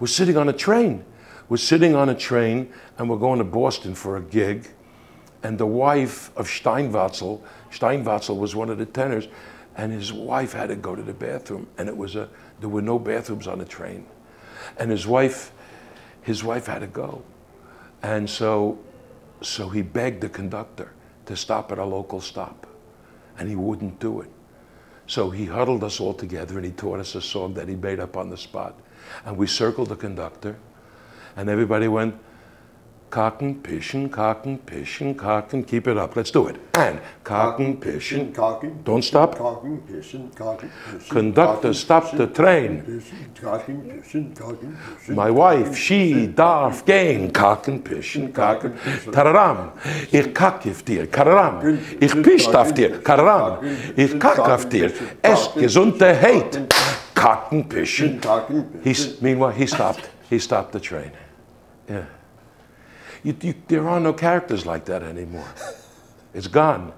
We're sitting on a train. We're sitting on a train and we're going to Boston for a gig. And the wife of Steinwatzel was one of the tenors, and his wife had to go to the bathroom, and it was there were no bathrooms on the train. And his wife had to go. And so he begged the conductor to stop at a local stop, and he wouldn't do it. So he huddled us all together and he taught us a song that he made up on the spot. And we circled the conductor and everybody went, "Kacken, pischen, kacken, pischen, kacken." Keep it up. Let's do it. And kacken, pischen, kacken. Don't stop. Kacken, pischen, kacken, pischen. Conductor, stop the train. Kacken, pischen, kacken, pischen. My wife, she darf gehen. Kacken, pischen, kacken. Tararam. Ich kack auf dir. Kararam. Ich pisch auf dir. Kararam. Ich kack auf dir. Es gesunde Hate. Kacken, pischen. Meanwhile, he stopped the train. Yeah. There are no characters like that anymore. It's gone.